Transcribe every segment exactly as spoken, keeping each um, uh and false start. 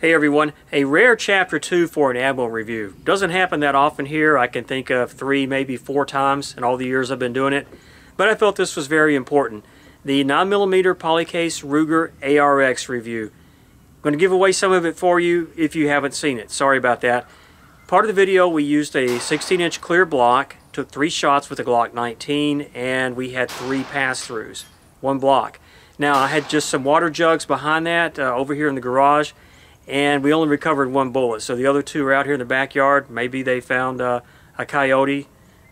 Hey everyone, a rare chapter two for an ammo review. Doesn't happen that often here. I can think of three, maybe four times in all the years I've been doing it, but I felt this was very important. The nine millimeter Polycase Ruger A R X review. I'm going to give away some of it for you if you haven't seen it. Sorry about that. Part of the video we used a sixteen inch clear block, took three shots with a Glock nineteen, and we had three pass-throughs, one block. Now I had just some water jugs behind that uh, over here in the garage, and we only recovered one bullet, so the other two are out here in the backyard. Maybe they found uh, a coyote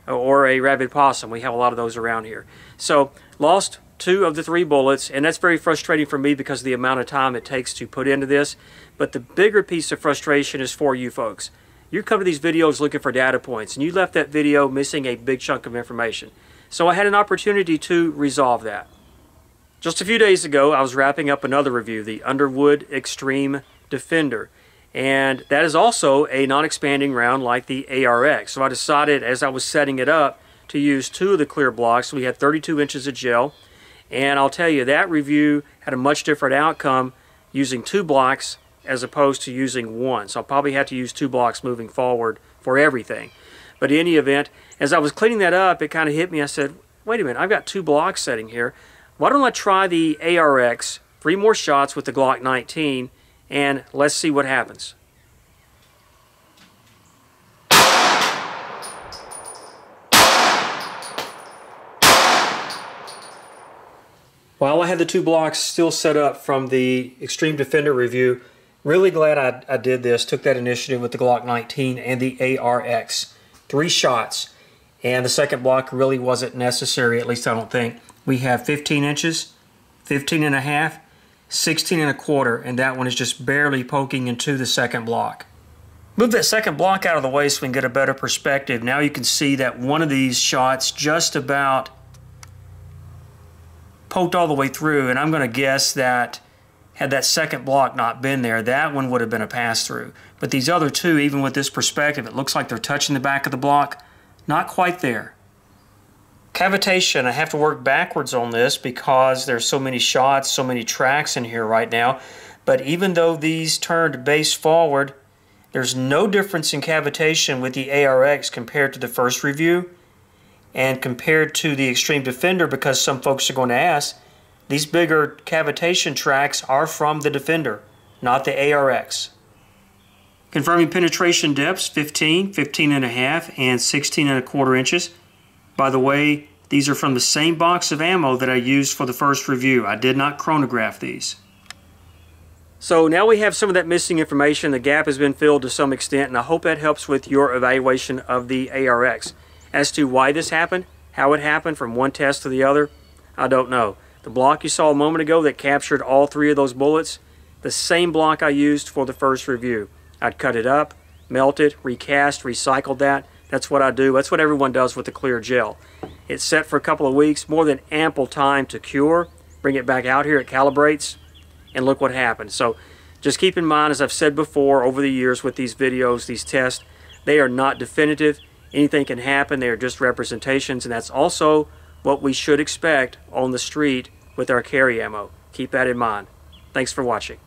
or a rabid possum. We have a lot of those around here. So lost two of the three bullets, and that's very frustrating for me because of the amount of time it takes to put into this. But the bigger piece of frustration is for you folks. You come to these videos looking for data points, and you left that video missing a big chunk of information. So I had an opportunity to resolve that. Just a few days ago, I was wrapping up another review, the Underwood Extreme Defender, and that is also a non-expanding round like the A R X. So I decided as I was setting it up to use two of the clear blocks. We had thirty-two inches of gel, and I'll tell you that review had a much different outcome using two blocks as opposed to using one. So I'll probably have to use two blocks moving forward for everything. But in any event, as I was cleaning that up, it kind of hit me. I said, wait a minute, I've got two blocks sitting here. Why don't I try the A R X, three more shots with the Glock nineteen, and let's see what happens. While I had the two blocks still set up from the Extreme Defender review, really glad I, I did this, took that initiative with the Glock nineteen and the A R X. Three shots, and the second block really wasn't necessary, at least I don't think. We have fifteen inches, fifteen and a half, sixteen and a quarter, and that one is just barely poking into the second block. Move that second block out of the way so we can get a better perspective. Now you can see that one of these shots just about poked all the way through, and I'm going to guess that had that second block not been there, that one would have been a pass-through. But these other two, even with this perspective, it looks like they're touching the back of the block. Not quite there. Cavitation, I have to work backwards on this because there's so many shots, so many tracks in here right now. But even though these turned base forward, there's no difference in cavitation with the A R X compared to the first review and compared to the Extreme Defender, because some folks are going to ask, these bigger cavitation tracks are from the Defender, not the A R X. Confirming penetration depths, fifteen, fifteen and a half, and sixteen and a quarter inches. By the way, these are from the same box of ammo that I used for the first review. I did not chronograph these. So now we have some of that missing information. The gap has been filled to some extent, and I hope that helps with your evaluation of the A R X. As to why this happened, how it happened from one test to the other, I don't know. The block you saw a moment ago that captured all three of those bullets, the same block I used for the first review. I'd cut it up, melt it, recast, recycled that. That's what I do. That's what everyone does with the clear gel. It's set for a couple of weeks, more than ample time to cure. Bring it back out here, it calibrates, and look what happens. So just keep in mind, as I've said before over the years with these videos, these tests, they are not definitive. Anything can happen. They are just representations, and that's also what we should expect on the street with our carry ammo. Keep that in mind. Thanks for watching.